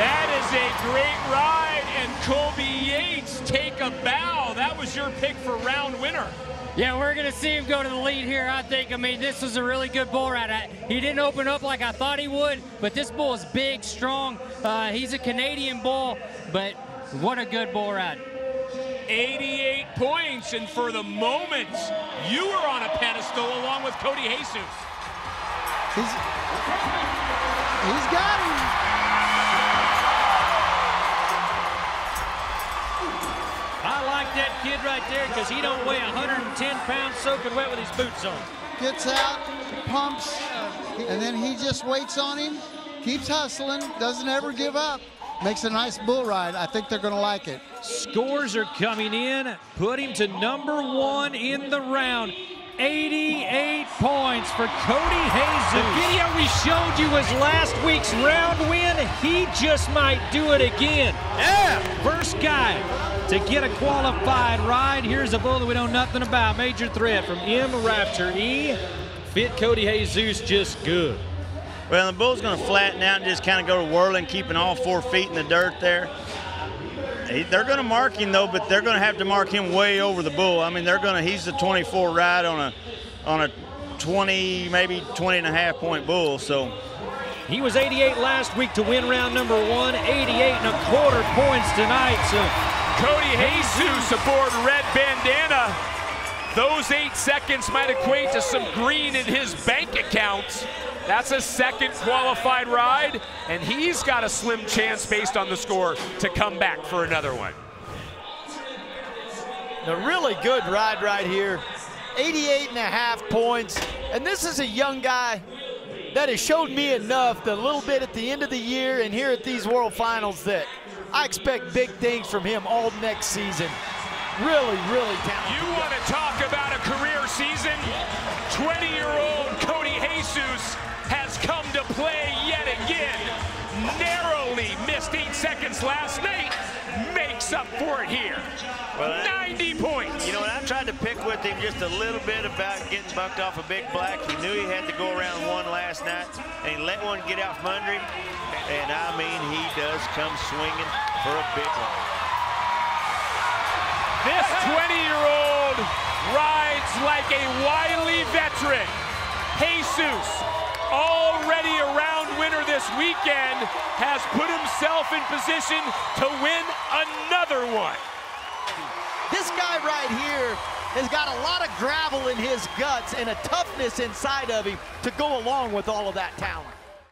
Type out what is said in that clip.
That is a great ride, and Colby Yates, take a bow. That was your pick for round winner. Yeah, we're going to see him go to the lead here, I think. I mean, this was a really good bull ride. He didn't open up like I thought he would, but this bull is big, strong. He's a Canadian bull, but what a good bull ride. 88 points, and for the moment, you were on a pedestal along with Cody Jesus. He's got him. I like that kid right there because he don't weigh 110 pounds soaking wet with his boots on. Gets out, pumps, and then he just waits on him, keeps hustling, doesn't ever give up. Makes a nice bull ride. I think they're going to like it. Scores are coming in. Put him to number one in the round. 88 points for Cody Jesus. The video we showed you was last week's round win. He just might do it again. Yeah. First guy to get a qualified ride. Here's a bull that we know nothing about. Major threat from M. Raptor E. Fit Cody Jesus just good. Well, the bull's going to flatten out and just kind of go to whirling, keeping all 4 feet in the dirt there. They're going to mark him, though, but they're going to have to mark him way over the bull. I mean, they're going to, he's a 24 ride on a 20, maybe 20 and a half point bull, so. He was 88 last week to win round number one, 88.25 points tonight, so. Cody Jesus aboard Red Bandana. Those 8 seconds might equate to some green in his bank account. That's a second qualified ride, and he's got a slim chance based on the score to come back for another one. A really good ride right here, 88 and a half points, and this is a young guy that has showed me enough, the little bit at the end of the year and here at these World Finals, that I expect big things from him all next season. Really, really talented. You want to talk about a career season? 20-year-old Cody Jesus has come to play yet again. Narrowly missed 8 seconds last night, makes up for it here. Well, 90 points. You know, and I tried to pick with him just a little bit about getting bucked off a big black. He knew he had to go around one last night, and he let one get out from under him. And I mean, he does come swinging for a big one. This 20-year-old rides like a wily veteran. Jesus, already a round winner this weekend, has put himself in position to win another one. This guy right here has got a lot of gravel in his guts and a toughness inside of him to go along with all of that talent.